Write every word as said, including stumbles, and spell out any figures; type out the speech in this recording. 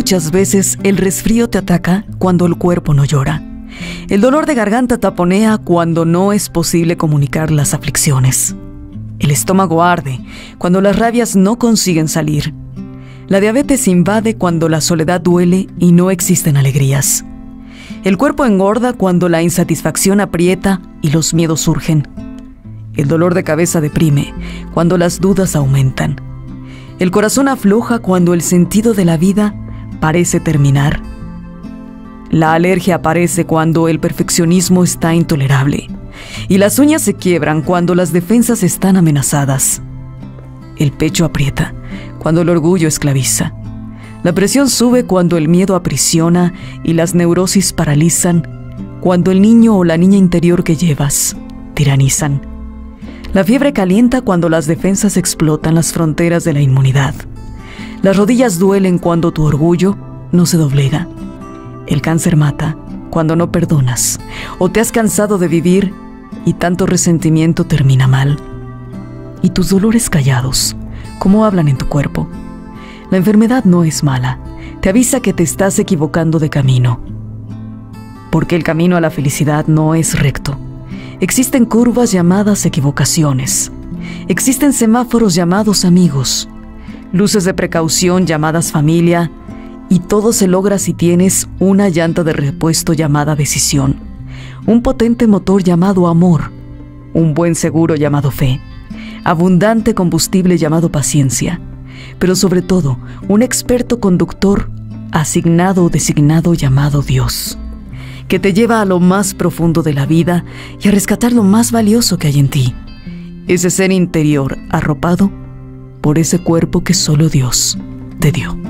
Muchas veces el resfrío te ataca cuando el cuerpo no llora. El dolor de garganta taponea cuando no es posible comunicar las aflicciones. El estómago arde cuando las rabias no consiguen salir. La diabetes invade cuando la soledad duele y no existen alegrías. El cuerpo engorda cuando la insatisfacción aprieta y los miedos surgen. El dolor de cabeza deprime cuando las dudas aumentan. El corazón afloja cuando el sentido de la vida parece terminar. La alergia aparece cuando el perfeccionismo está intolerable y las uñas se quiebran cuando las defensas están amenazadas. El pecho aprieta cuando el orgullo esclaviza. La presión sube cuando el miedo aprisiona y las neurosis paralizan, cuando el niño o la niña interior que llevas tiranizan. La fiebre calienta cuando las defensas explotan las fronteras de la inmunidad. Las rodillas duelen cuando tu orgullo no se doblega. El cáncer mata cuando no perdonas o te has cansado de vivir y tanto resentimiento termina mal. Y tus dolores callados, ¿cómo hablan en tu cuerpo? La enfermedad no es mala, te avisa que te estás equivocando de camino. Porque el camino a la felicidad no es recto. Existen curvas llamadas equivocaciones. Existen semáforos llamados amigos. Luces de precaución llamadas familia. Y todo se logra si tienes una llanta de repuesto llamada decisión. Un potente motor llamado amor. Un buen seguro llamado fe. Abundante combustible llamado paciencia. Pero sobre todo, un experto conductor asignado o designado llamado Dios, que te lleva a lo más profundo de la vida y a rescatar lo más valioso que hay en ti, ese ser interior arropado por ese cuerpo que solo Dios te dio.